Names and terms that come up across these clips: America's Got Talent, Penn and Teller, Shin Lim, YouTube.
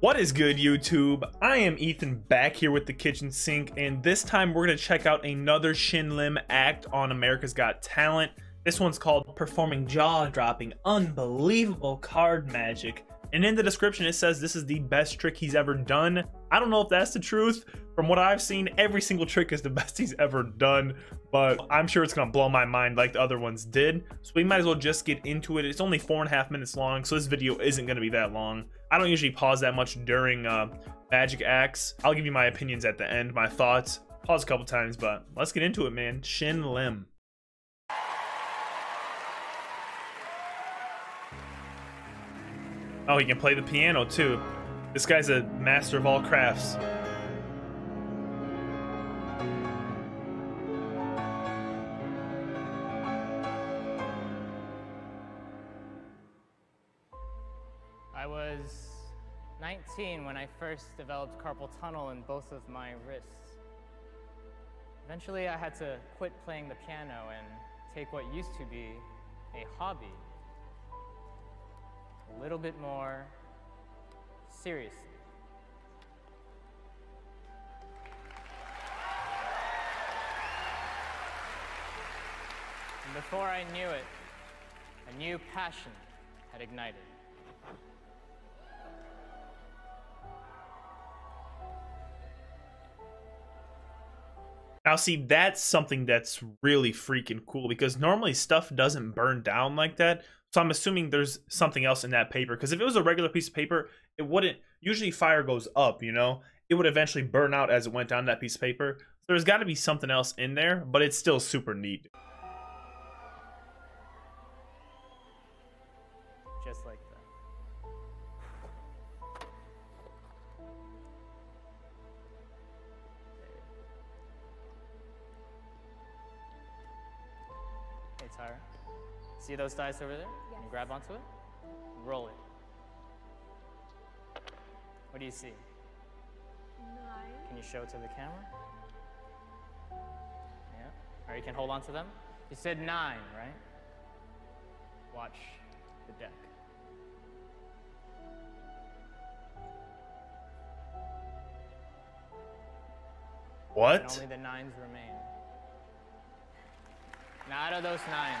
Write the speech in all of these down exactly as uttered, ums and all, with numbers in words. What is good, YouTube? I am Ethan, back here with the kitchen sink, and this time we're gonna check out another Shin Lim act on America's Got Talent. This one's called Performing Jaw-Dropping Unbelievable Card Magic, and in the description it says this is the best trick he's ever done. I don't know if that's the truth. From what I've seen, every single trick is the best he's ever done, but I'm sure it's gonna blow my mind like the other ones did, so we might as well just get into it. It's only four and a half minutes long, so this video isn't gonna be that long. I don't usually pause that much during uh, magic acts. I'll give you my opinions at the end, my thoughts. Pause a couple times, but let's get into it, man. Shin Lim. Oh, he can play the piano too. This guy's a master of all crafts. I was nineteen when I first developed carpal tunnel in both of my wrists. Eventually, I had to quit playing the piano and take what used to be a hobby a little bit more seriously. And before I knew it, a new passion had ignited. Now see, that's something that's really freaking cool, because normally stuff doesn't burn down like that. So I'm assuming there's something else in that paper, because if it was a regular piece of paper, it wouldn't. Usually fire goes up, you know, it would eventually burn out as it went down that piece of paper. So there's got to be something else in there, but it's still super neat. Just like that. Tire. See those dice over there? Yes. And grab onto it, roll it. What do you see? Nine. Can you show it to the camera? Yeah. Or you can hold on to them. You said nine, right? Watch the deck. What? And only the nines remain. Now, out of those nine.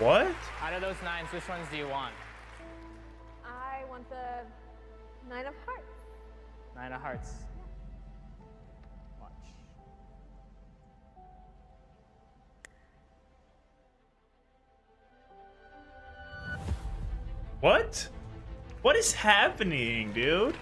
What? Out of those nines, which ones do you want? I want the nine of hearts. Nine of hearts. Watch. What? What is happening, dude?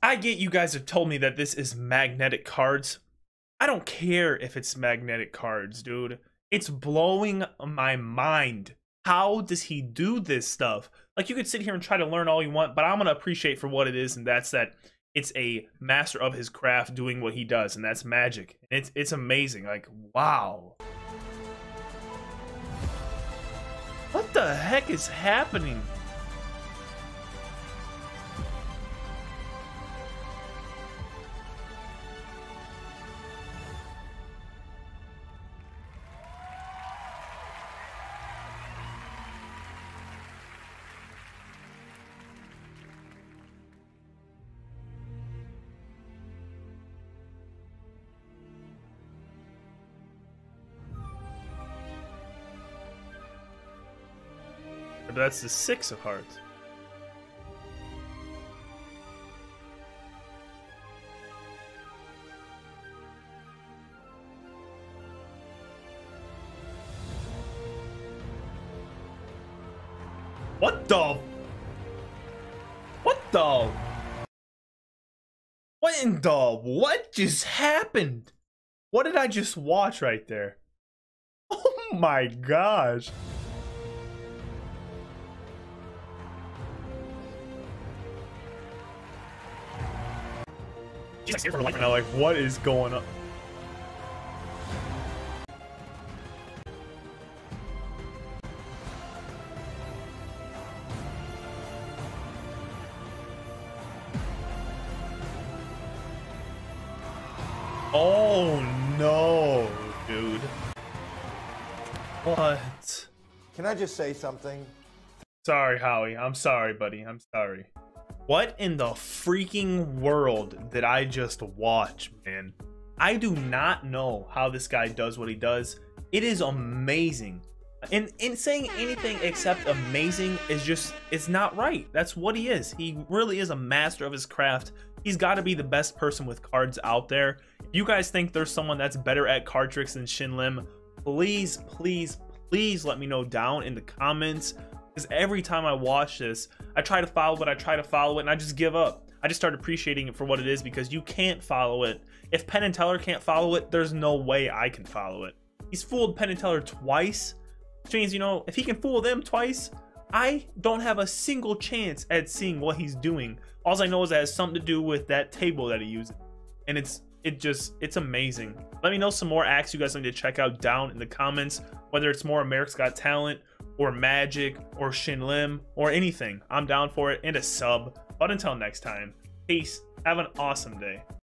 I get you guys have told me that this is magnetic cards. I don't care if it's magnetic cards, dude. It's blowing my mind. How does he do this stuff? Like, you could sit here and try to learn all you want, but I'm gonna appreciate for what it is, and that's that it's a master of his craft doing what he does, and that's magic. It's it's amazing. Like, wow. What the heck is happening? That's the six of hearts. What the? What the? What in the? What just happened? What did I just watch right there? Oh my gosh. She's like here for life right now. Like, what is going on? Oh no, dude. What? Can I just say something? Sorry, Howie. I'm sorry, buddy. I'm sorry. What in the freaking world did I just watch, man? I do not know how this guy does what he does. It is amazing. And, and saying anything except amazing is just, it's not right. That's what he is. He really is a master of his craft. He's got to be the best person with cards out there. If you guys think there's someone that's better at card tricks than Shin Lim, please, please, please let me know down in the comments. Because every time I watch this, I try to follow it, I try to follow it, and I just give up. I just start appreciating it for what it is, because you can't follow it. If Penn and Teller can't follow it, there's no way I can follow it. He's fooled Penn and Teller twice, which means, you know, if he can fool them twice, I don't have a single chance at seeing what he's doing. All I know is that it has something to do with that table that he uses. And it's it just, it's amazing. Let me know some more acts you guys need to check out down in the comments, whether it's more America's Got Talent, or Magic, or Shin Lim, or anything. I'm down for it, and a sub. But until next time, peace, have an awesome day.